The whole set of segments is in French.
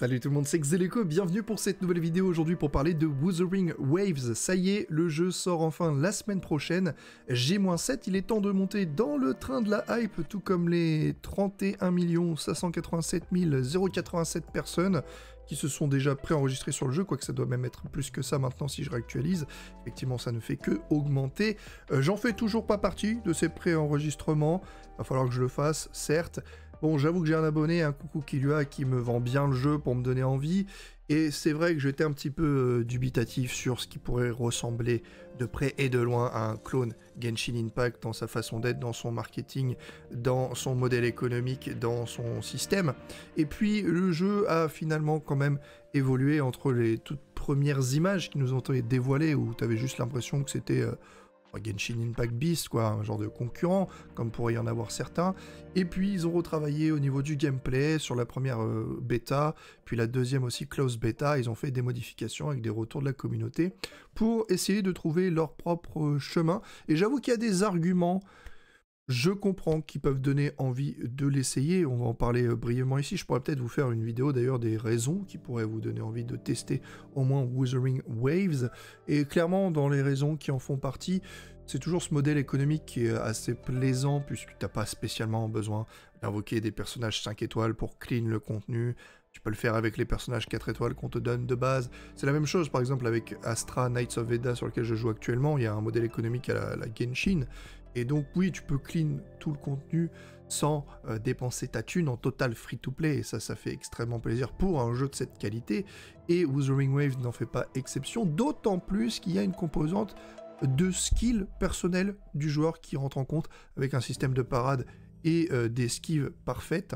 Salut tout le monde, c'est Xeleko, bienvenue pour cette nouvelle vidéo aujourd'hui pour parler de Wuthering Waves. Ça y est, le jeu sort enfin la semaine prochaine, J-7, il est temps de monter dans le train de la hype, tout comme les 31 587 087 personnes qui se sont déjà préenregistrés sur le jeu, quoique ça doit même être plus que ça maintenant si je réactualise. Effectivement, ça ne fait que augmenter. J'en fais toujours pas partie de ces préenregistrements, va falloir que je le fasse, certes. Bon, j'avoue que j'ai un abonné, un coucou Kilua, qui me vend bien le jeu pour me donner envie, et c'est vrai que j'étais un petit peu dubitatif sur ce qui pourrait ressembler de près et de loin à un clone Genshin Impact dans sa façon d'être, dans son marketing, dans son modèle économique, dans son système. Et puis le jeu a finalement quand même évolué entre les toutes premières images qui nous ont été dévoilées, où tu avais juste l'impression que c'était... Genshin Impact Beast, quoi, un genre de concurrent, comme pourrait y en avoir certains. Et puis ils ont retravaillé au niveau du gameplay sur la première bêta, puis la deuxième aussi close bêta. Ils ont fait des modifications avec des retours de la communauté pour essayer de trouver leur propre chemin. Et j'avoue qu'il y a des arguments, je comprends, qui peuvent donner envie de l'essayer. On va en parler brièvement ici. Je pourrais peut-être vous faire une vidéo d'ailleurs des raisons qui pourraient vous donner envie de tester au moins Wuthering Waves. Et clairement, dans les raisons qui en font partie, c'est toujours ce modèle économique qui est assez plaisant puisque tu n'as pas spécialement besoin d'invoquer des personnages 5 étoiles pour clean le contenu. Tu peux le faire avec les personnages 4 étoiles qu'on te donne de base. C'est la même chose par exemple avec Astra Knights of Veda sur lequel je joue actuellement. Il y a un modèle économique à la Genshin. Et donc oui, tu peux clean tout le contenu sans dépenser ta thune, en total free-to-play, et ça fait extrêmement plaisir pour un jeu de cette qualité, et Wuthering Waves n'en fait pas exception, d'autant plus qu'il y a une composante de skill personnel du joueur qui rentre en compte avec un système de parade et d'esquive parfaite.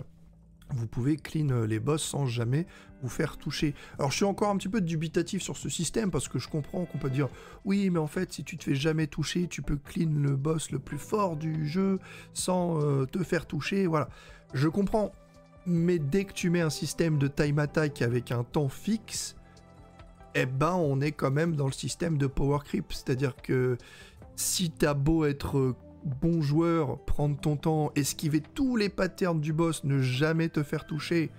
Vous pouvez clean les boss sans jamais vous faire toucher. Alors je suis encore un petit peu dubitatif sur ce système parce que je comprends qu'on peut dire oui mais en fait si tu te fais jamais toucher tu peux clean le boss le plus fort du jeu sans te faire toucher, voilà. Je comprends, mais dès que tu mets un système de time attack avec un temps fixe, eh ben on est quand même dans le système de power creep, c'est-à-dire que si t'as beau être bon joueur, prendre ton temps, esquiver tous les patterns du boss, ne jamais te faire toucher,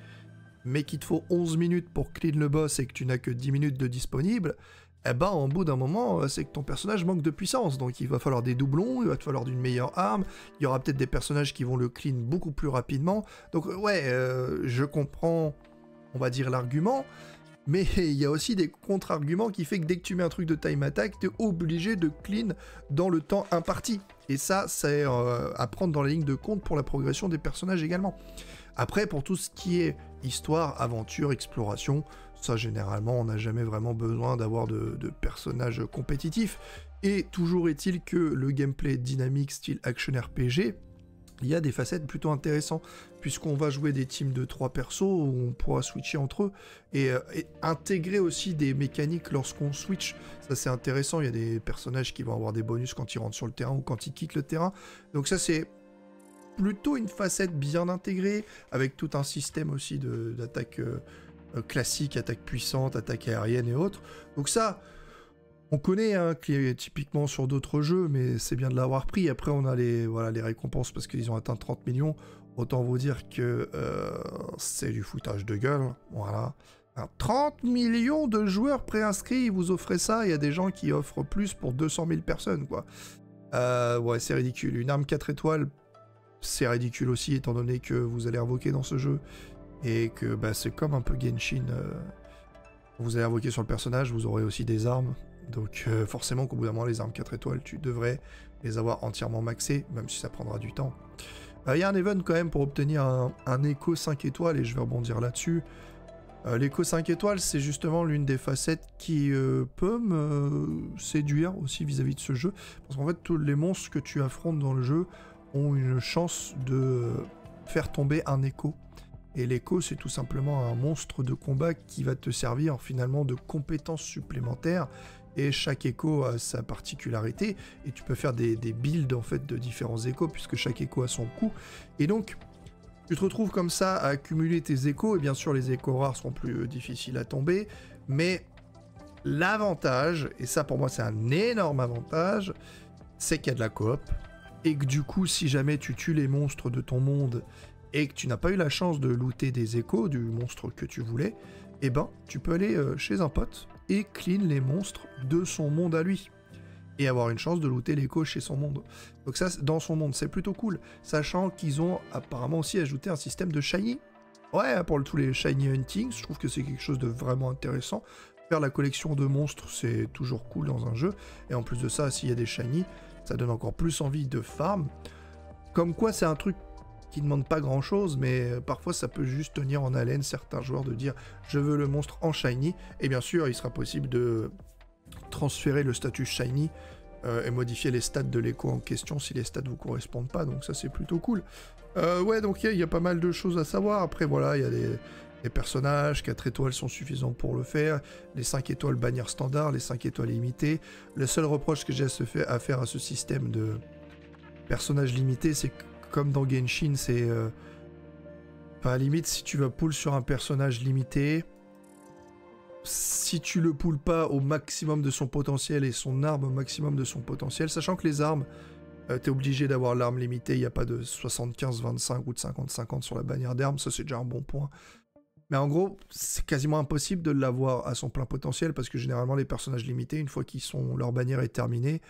mais qu'il te faut 11 minutes pour clean le boss et que tu n'as que 10 minutes de disponible, eh ben, en bout d'un moment, c'est que ton personnage manque de puissance, donc il va falloir des doublons, il va te falloir d'une meilleure arme, il y aura peut-être des personnages qui vont le clean beaucoup plus rapidement, donc ouais, je comprends, on va dire, l'argument, mais il y a aussi des contre-arguments qui fait que dès que tu mets un truc de time attack, t'es obligé de clean dans le temps imparti. Et ça, c'est à prendre dans la ligne de compte pour la progression des personnages également. Après, pour tout ce qui est histoire, aventure, exploration, ça généralement, on n'a jamais vraiment besoin d'avoir de personnages compétitifs. Et toujours est-il que le gameplay dynamique style action RPG, il y a des facettes plutôt intéressantes, puisqu'on va jouer des teams de 3 persos, où on pourra switcher entre eux, et intégrer aussi des mécaniques lorsqu'on switch. Ça c'est intéressant, il y a des personnages qui vont avoir des bonus quand ils rentrent sur le terrain ou quand ils quittent le terrain. Donc ça c'est plutôt une facette bien intégrée, avec tout un système aussi d'attaque classique, attaque puissante, attaque aérienne et autres. Donc ça... on connaît, hein, typiquement sur d'autres jeux, mais c'est bien de l'avoir pris. Après, on a les récompenses parce qu'ils ont atteint 30 millions. Autant vous dire que c'est du foutage de gueule. Voilà. Alors, 30 millions de joueurs préinscrits, ils vous offrez ça. Il y a des gens qui offrent plus pour 200 000 personnes, quoi. Ouais, c'est ridicule. Une arme 4 étoiles, c'est ridicule aussi, étant donné que vous allez invoquer dans ce jeu. Et que bah, c'est comme un peu Genshin. Vous allez invoquer sur le personnage, vous aurez aussi des armes. Donc forcément qu'au bout d'un moment, les armes 4 étoiles, tu devrais les avoir entièrement maxées, même si ça prendra du temps. Il y a un event quand même pour obtenir un écho 5 étoiles, et je vais rebondir là-dessus. L'écho 5 étoiles, c'est justement l'une des facettes qui peut me séduire aussi vis-à-vis de ce jeu. Parce qu'en fait, tous les monstres que tu affrontes dans le jeu ont une chance de faire tomber un écho. Et l'écho, c'est tout simplement un monstre de combat qui va te servir finalement de compétences supplémentaires. Et chaque écho a sa particularité, et tu peux faire des builds en fait de différents échos, puisque chaque écho a son coût. Et donc, tu te retrouves comme ça à accumuler tes échos, et bien sûr les échos rares seront plus difficiles à tomber, mais l'avantage, et ça pour moi c'est un énorme avantage, c'est qu'il y a de la coop, et que du coup si jamais tu tues les monstres de ton monde, et que tu n'as pas eu la chance de looter des échos du monstre que tu voulais, eh ben, tu peux aller chez un pote et clean les monstres de son monde à lui. Et avoir une chance de looter l'écho chez son monde. Donc ça, dans son monde, c'est plutôt cool. Sachant qu'ils ont apparemment aussi ajouté un système de shiny. Ouais, pour tous les shiny hunting, je trouve que c'est quelque chose de vraiment intéressant. Faire la collection de monstres, c'est toujours cool dans un jeu. Et en plus de ça, s'il y a des shiny, ça donne encore plus envie de farm. Comme quoi, c'est un truc qui ne demande pas grand-chose, mais parfois, ça peut juste tenir en haleine certains joueurs de dire « Je veux le monstre en shiny ». Et bien sûr, il sera possible de transférer le statut shiny et modifier les stats de l'écho en question si les stats vous correspondent pas, donc ça c'est plutôt cool. Ouais, donc il y a pas mal de choses à savoir. Après voilà, il y a des personnages, 4 étoiles sont suffisants pour le faire, les 5 étoiles bannières standard, les 5 étoiles limitées. Le seul reproche que j'ai à faire à ce système de personnages limités, c'est que comme dans Genshin, c'est à limite si tu vas pull sur un personnage limité, si tu le poules pas au maximum de son potentiel et son arme au maximum de son potentiel, sachant que les armes, t'es obligé d'avoir l'arme limitée, il n'y a pas de 75, 25 ou de 50-50 sur la bannière d'armes, ça c'est déjà un bon point. Mais en gros, c'est quasiment impossible de l'avoir à son plein potentiel parce que généralement les personnages limités, une fois qu'ils sont, leur bannière est terminée,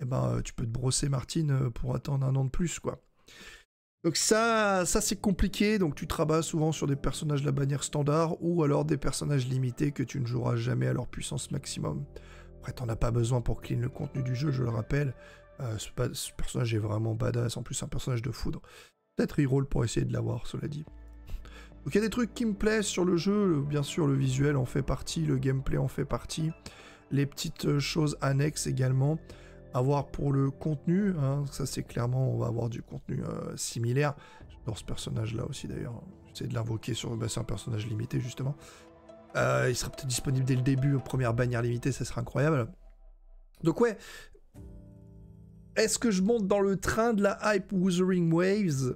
eh ben, tu peux te brosser Martine pour attendre un an de plus, quoi. Donc ça c'est compliqué, donc tu te rabats souvent sur des personnages de la bannière standard ou alors des personnages limités que tu ne joueras jamais à leur puissance maximum. Après t'en as pas besoin pour clean le contenu du jeu, je le rappelle, ce personnage est vraiment badass, en plus c'est un personnage de foudre. Peut-être reroll pour essayer de l'avoir, cela dit. Donc il y a des trucs qui me plaisent sur le jeu, bien sûr le visuel en fait partie, le gameplay en fait partie, les petites choses annexes également. Avoir pour le contenu, hein, ça c'est clairement, on va avoir du contenu similaire. J'adore ce personnage-là aussi d'ailleurs, j'essaie de l'invoquer sur, bah, c'est un personnage limité justement. Il sera peut-être disponible dès le début, première bannière limitée, ça sera incroyable. Donc ouais, est-ce que je monte dans le train de la hype Wuthering Waves?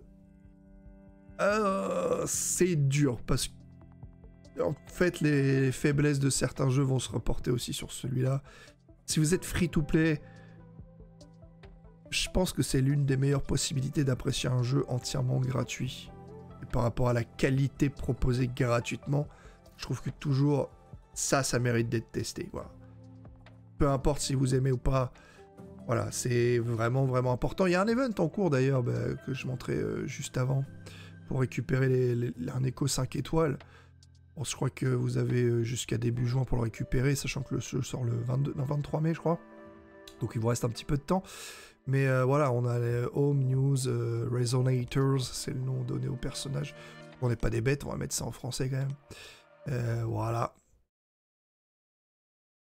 C'est dur, parce que en fait les faiblesses de certains jeux vont se reporter aussi sur celui-là. Si vous êtes free-to-play, je pense que c'est l'une des meilleures possibilités d'apprécier un jeu entièrement gratuit. Et par rapport à la qualité proposée gratuitement, je trouve que toujours, ça mérite d'être testé. Voilà. Peu importe si vous aimez ou pas, voilà, c'est vraiment, vraiment important. Il y a un event en cours d'ailleurs, que je montrais juste avant, pour récupérer un écho 5 étoiles. Bon, je crois que vous avez jusqu'à début juin pour le récupérer, sachant que le jeu sort le 23 mai, je crois. Donc il vous reste un petit peu de temps. Mais voilà, on a les Home News Resonators, c'est le nom donné au personnage. On n'est pas des bêtes, on va mettre ça en français quand même. Voilà.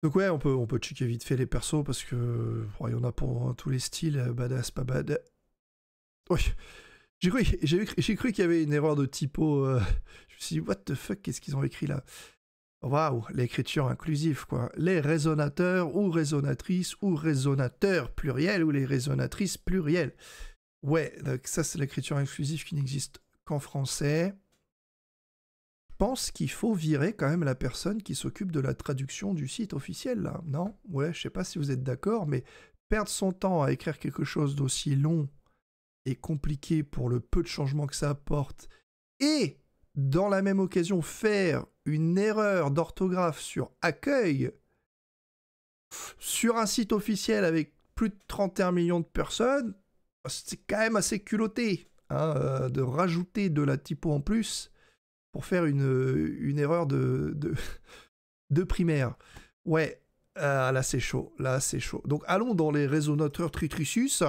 Donc ouais, on peut checker vite fait les persos parce que il y en a pour tous les styles, badass, pas badass. Oui, j'ai cru qu'il y avait une erreur de typo. Je me suis dit, what the fuck, qu'est-ce qu'ils ont écrit là? Waouh, l'écriture inclusive, quoi. Les résonateurs ou résonatrices ou résonateurs pluriel ou les résonatrices pluriel. Ouais, donc ça c'est l'écriture inclusive qui n'existe qu'en français. Je pense qu'il faut virer quand même la personne qui s'occupe de la traduction du site officiel, là. Non? Ouais, je sais pas si vous êtes d'accord, mais perdre son temps à écrire quelque chose d'aussi long et compliqué pour le peu de changements que ça apporte et dans la même occasion faire une erreur d'orthographe sur accueil sur un site officiel avec plus de 31 millions de personnes, c'est quand même assez culotté, hein, de rajouter de la typo en plus pour faire une erreur de primaire. Ouais, là c'est chaud, là c'est chaud. Donc allons dans les résonateurs Tritrisus.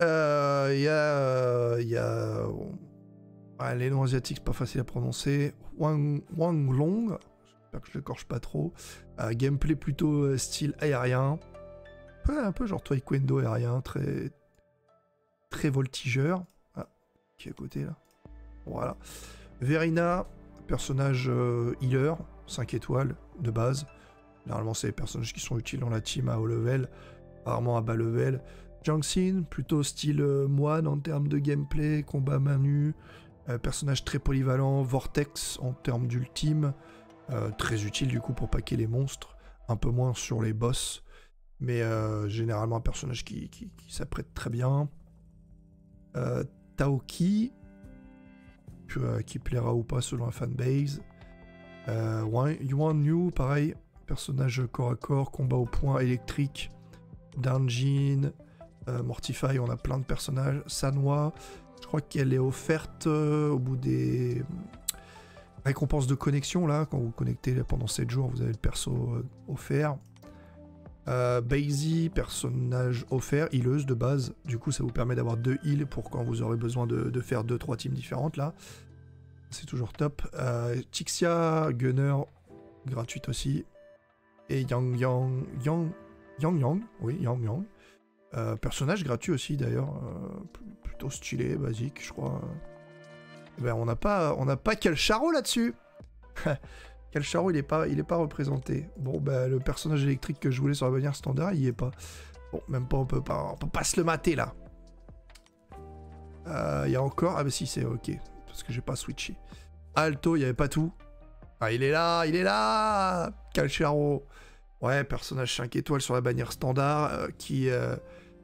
Il y a ouais, les noms asiatiques, c'est pas facile à prononcer. Wang Long, j'espère que je l'écorche pas trop. Gameplay plutôt style aérien. Ouais, un peu genre taekwondo aérien, très, très voltigeur. Ah, qui est à côté là. Voilà. Verina, personnage healer, 5 étoiles de base. Normalement, c'est les personnages qui sont utiles dans la team à haut level, rarement à bas level. Jiangsin, plutôt style moine en termes de gameplay, combat main nue. Personnage très polyvalent, Vortex en termes d'ultime, très utile du coup pour paquer les monstres, un peu moins sur les boss, mais généralement un personnage qui s'apprête très bien. Taoki, qui plaira ou pas selon la fanbase. Yuanwu, pareil, personnage corps à corps, combat au point électrique, Danjin, Mortify, on a plein de personnages. Sanwa, je crois qu'elle est offerte au bout des récompenses de connexion, là, quand vous connectez pendant 7 jours, vous avez le perso offert. Baizhi, personnage offert, healeuse de base, du coup ça vous permet d'avoir 2 heals pour quand vous aurez besoin de faire 2-3 teams différentes là, c'est toujours top. Chixia, gunner, gratuite aussi, et Yang Yang, personnage gratuit aussi d'ailleurs, plutôt stylé, basique je crois. Ben, on n'a pas Calcharo là-dessus. Calcharo, il est pas représenté. Bon, bah, le personnage électrique que je voulais sur la bannière standard, il n'y est pas. Bon, même pas, on peut pas se le mater, là. Il y a encore... Ah, bah si, c'est OK. Parce que j'ai pas switché. Alto, il n'y avait pas tout. Ah, il est là Calcharo. Ouais, personnage 5 étoiles sur la bannière standard, qui a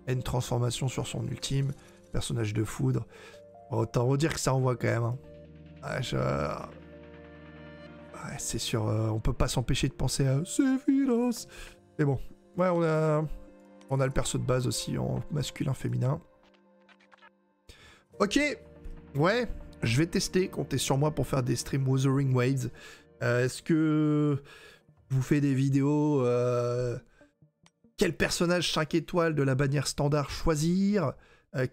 une transformation sur son ultime. Personnage de foudre. Autant redire que ça envoie, quand même. Hein. Ah, je... Ouais, c'est sûr, on peut pas s'empêcher de penser à Cephalos. Mais bon, ouais, on a le perso de base aussi en masculin, féminin. Ok, ouais, je vais tester, comptez sur moi pour faire des streams Wuthering Waves. Est-ce que je vous fais des vidéos quel personnage 5 étoiles de la bannière standard choisir,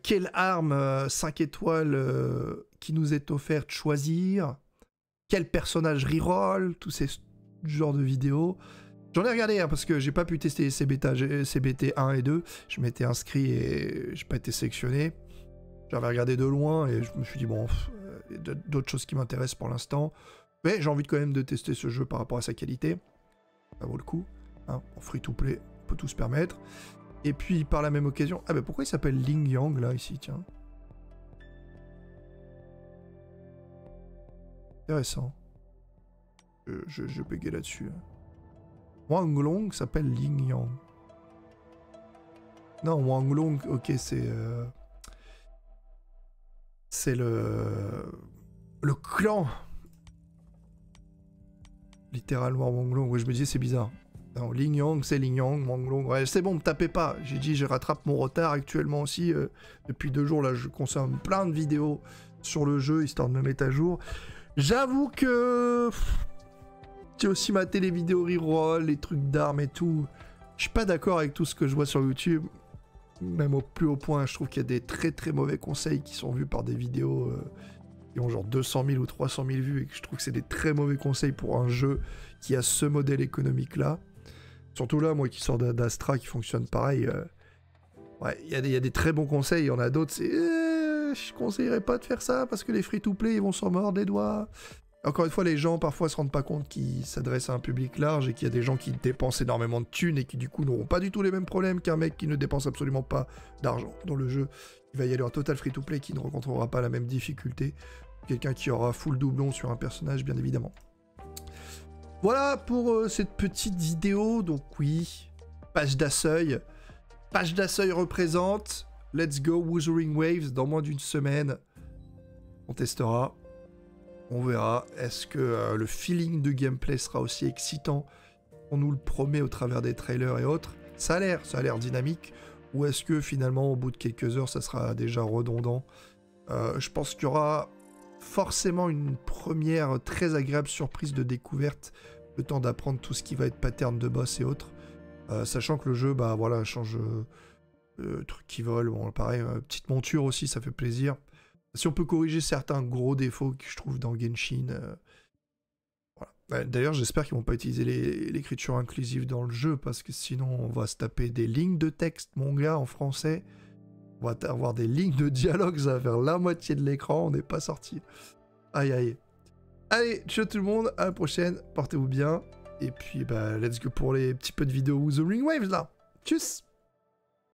quelle arme 5 étoiles qui nous est offerte choisir, quel personnage reroll, tous ces genres de vidéos. J'en ai regardé hein, parce que j'ai pas pu tester les CBT 1 et 2. Je m'étais inscrit et j'ai pas été sélectionné. J'avais regardé de loin et je me suis dit bon, d'autres choses qui m'intéressent pour l'instant. Mais j'ai envie quand même de tester ce jeu par rapport à sa qualité. Ça vaut le coup. Hein. En free to play, on peut tout se permettre. Et puis par la même occasion... Ah ben pourquoi il s'appelle Lingyang là ici, tiens. Intéressant. Je bégais là-dessus. Wang Long s'appelle Lingyang. Non, Wang Long, ok, c'est... C'est le... Le clan. Littéralement Wang Long. Ouais, je me disais, c'est bizarre. Non, Lingyang, c'est Lingyang, Wang Long. Ouais, c'est bon, me tapez pas. J'ai dit, je rattrape mon retard actuellement aussi. Depuis 2 jours, là, je consomme plein de vidéos sur le jeu, histoire de me mettre à jour. J'avoue que j'ai aussi maté les vidéos reroll, les trucs d'armes et tout. Je suis pas d'accord avec tout ce que je vois sur YouTube. Même au plus haut point, je trouve qu'il y a des très très mauvais conseils qui sont vus par des vidéos qui ont genre 200 000 ou 300 000 vues et que je trouve que c'est des très mauvais conseils pour un jeu qui a ce modèle économique là. Surtout là, moi qui sors d'Astra qui fonctionne pareil. Ouais, il y a des très bons conseils, il y en a d'autres, c'est... je conseillerais pas de faire ça parce que les free-to-play ils vont s'en mordre les doigts. Encore une fois, les gens parfois se rendent pas compte qu'ils s'adressent à un public large et qu'il y a des gens qui dépensent énormément de thunes et qui du coup n'auront pas du tout les mêmes problèmes qu'un mec qui ne dépense absolument pas d'argent dans le jeu. Il va y aller en total free-to-play qui ne rencontrera pas la même difficulté. Quelqu'un qui aura full doublon sur un personnage, bien évidemment. Voilà pour cette petite vidéo. Donc oui, Page d'Aseuil représente... Let's go Wuthering Waves, dans moins d'une semaine, on testera, on verra, est-ce que le feeling de gameplay sera aussi excitant qu'on nous le promet au travers des trailers et autres, ça a l'air dynamique, ou est-ce que finalement au bout de quelques heures ça sera déjà redondant. Je pense qu'il y aura forcément une première très agréable surprise de découverte, le temps d'apprendre tout ce qui va être pattern de boss et autres, sachant que le jeu, bah voilà, change... trucs qui volent, bon pareil, petite monture aussi, ça fait plaisir. Si on peut corriger certains gros défauts que je trouve dans Genshin, voilà. D'ailleurs j'espère qu'ils vont pas utiliser l'écriture inclusive dans le jeu, parce que sinon on va se taper des lignes de texte, mon gars, en français. On va avoir des lignes de dialogue, ça va faire la moitié de l'écran, on n'est pas sorti. Aïe aïe. Allez, ciao tout le monde, à la prochaine, portez-vous bien, et puis bah let's go pour les petits peu de vidéos Wuthering Waves là. Tchuss.